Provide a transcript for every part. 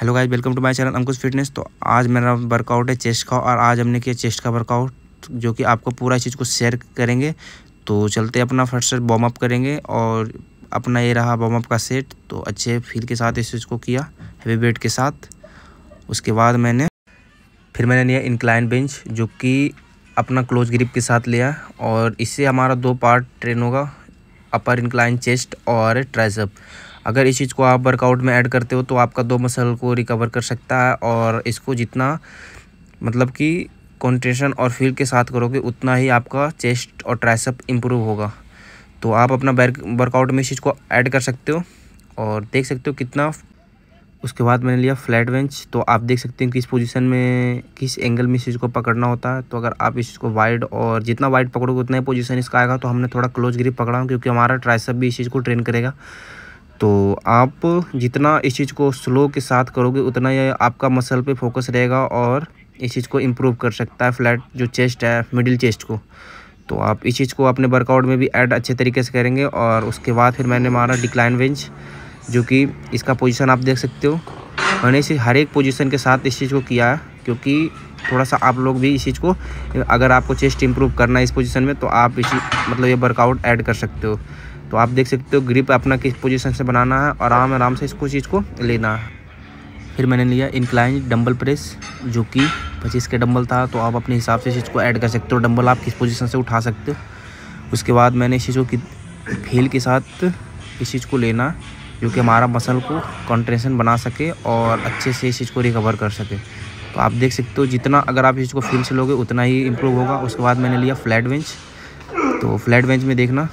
Hello guys, welcome to my channel Ankush fitness. तो आज मेरा वर्कआउट है चेस्ट का, और आज हमने किया चेस्ट का वर्कआउट, जो कि आपको पूरा चीज़ को शेयर करेंगे। तो चलते अपना फर्स्ट सेट वार्म अप करेंगे, और अपना ये रहा वार्म अप का सेट। तो अच्छे फील के साथ इस चीज़ को किया, हैवी वेट के साथ। उसके बाद मैंने लिया इंक्लाइन बेंच, जो कि अपना क्लोज ग्रिप के साथ लिया, और इससे हमारा दो पार्ट ट्रेन होगा, अपर इंक्लाइन चेस्ट और ट्राइसेप। अगर इस चीज़ को आप वर्कआउट में ऐड करते हो तो आपका दो मसल को रिकवर कर सकता है, और इसको जितना मतलब कि कंसंट्रेशन और फील के साथ करोगे उतना ही आपका चेस्ट और ट्राइसेप इम्प्रूव होगा। तो आप अपना वर्कआउट में इस चीज़ को ऐड कर सकते हो और देख सकते हो कितना। उसके बाद मैंने लिया फ्लैट बेंच। तो आप देख सकते हो किस पोजीशन में, किस एंगल में इस चीज़ को पकड़ना होता है। तो अगर आप इस चीज़ को वाइड, और जितना वाइड पकड़ोगे उतना ही पोजीशन इसका आएगा। तो हमने थोड़ा क्लोज ग्रिप पकड़ा क्योंकि हमारा ट्राइसेप भी इस चीज़ को ट्रेन करेगा। तो आप जितना इस चीज़ को स्लो के साथ करोगे उतना ही आपका मसल पे फोकस रहेगा, और इस चीज़ को इम्प्रूव कर सकता है फ्लैट जो चेस्ट है, मिडिल चेस्ट को। तो आप इस चीज़ को अपने वर्कआउट में भी ऐड अच्छे तरीके से करेंगे। और उसके बाद फिर मैंने मारा डिक्लाइन बेंच, जो कि इसका पोजीशन आप देख सकते हो। मैंने इसे हर एक पोजीशन के साथ इस चीज़ को किया है, क्योंकि थोड़ा सा आप लोग भी इस चीज़ को, अगर आपको चेस्ट इम्प्रूव करना है इस पोजीशन में, तो आप इसी मतलब ये वर्कआउट ऐड कर सकते हो। तो आप देख सकते हो ग्रिप अपना किस पोजीशन से बनाना है, और आराम आराम से इसको चीज़ को लेना है। फिर मैंने लिया इंक्लाइन डंबल प्रेस, जो कि 25 के डंबल था। तो आप अपने हिसाब से इस चीज़ को ऐड कर सकते हो, डंबल आप किस पोजीशन से उठा सकते हो। उसके बाद मैंने इस चीज़ को फील के साथ इस चीज़ को लेना, जो कि हमारा मसल को कंट्रेशन बना सके और अच्छे से इस चीज़ को रिकवर कर सके। तो आप देख सकते हो जितना, अगर आप इस चीज़ को फील से लोगे उतना ही इम्प्रूव होगा। उसके बाद मैंने लिया फ्लैट बेंच। तो फ्लैट बेंच में देखना,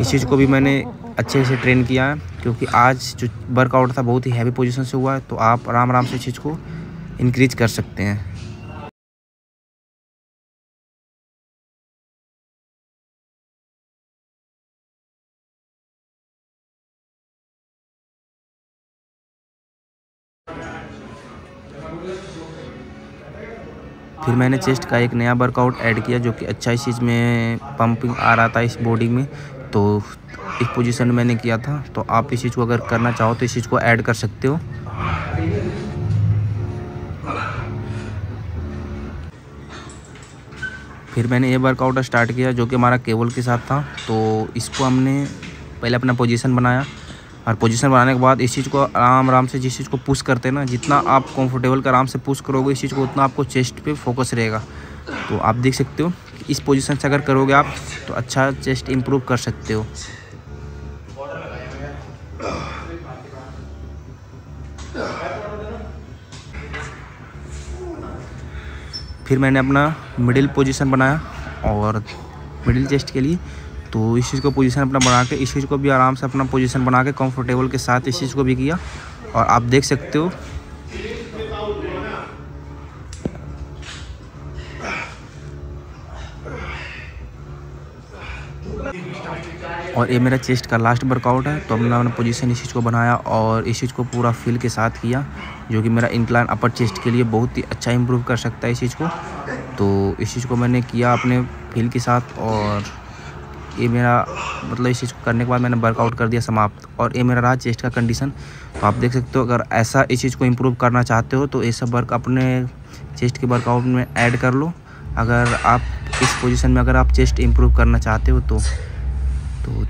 इस चीज़ को भी मैंने अच्छे से ट्रेन किया है, क्योंकि आज जो वर्कआउट था बहुत ही हैवी पोजीशन से हुआ है। तो आप आराम आराम से इस चीज़ को इंक्रीज कर सकते हैं। फिर मैंने चेस्ट का एक नया वर्कआउट ऐड किया, जो कि अच्छा इस चीज़ में पंपिंग आ रहा था इस बॉडी में। तो इस पोजीशन में मैंने किया था। तो आप इस चीज़ को अगर करना चाहो तो इस चीज़ को ऐड कर सकते हो। फिर मैंने ये वर्कआउट स्टार्ट किया, जो कि हमारा केबल के साथ था। तो इसको हमने पहले अपना पोजीशन बनाया, और पोजीशन बनाने के बाद इस चीज़ को आराम आराम से, जिस चीज़ को पुश करते हैं ना, जितना आप कंफर्टेबल का आराम से पुश करोगे इस चीज़ को, उतना आपको चेस्ट पे फोकस रहेगा। तो आप देख सकते हो इस पोजीशन से अगर करोगे आप तो अच्छा चेस्ट इम्प्रूव कर सकते हो। फिर मैंने अपना मिडिल पोजीशन बनाया, और मिडिल चेस्ट के लिए तो इस चीज़ को पोजीशन अपना बना के, इस चीज़ को भी आराम से अपना पोजीशन बना के कंफर्टेबल के साथ इस चीज़ को भी किया, और आप देख सकते हो। और ये मेरा चेस्ट का लास्ट वर्कआउट है। तो हमने पोजीशन इस चीज़ को बनाया, और इस चीज़ को पूरा फील के साथ किया, जो कि मेरा इंक्लाइन अपर चेस्ट के लिए बहुत ही अच्छा इम्प्रूव कर सकता है इस चीज़ को। तो इस चीज़ को मैंने किया अपने फील के साथ, और ये मेरा मतलब इस चीज़ को करने के बाद मैंने वर्कआउट कर दिया समाप्त। और ये मेरा रहा चेस्ट का कंडीशन। तो आप देख सकते हो, अगर ऐसा इस चीज़ को इम्प्रूव करना चाहते हो तो ये सब वर्क अपने चेस्ट के वर्कआउट में ऐड कर लो। अगर आप इस पोजीशन में, अगर आप चेस्ट इम्प्रूव करना चाहते हो तो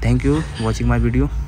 thank you watching my video.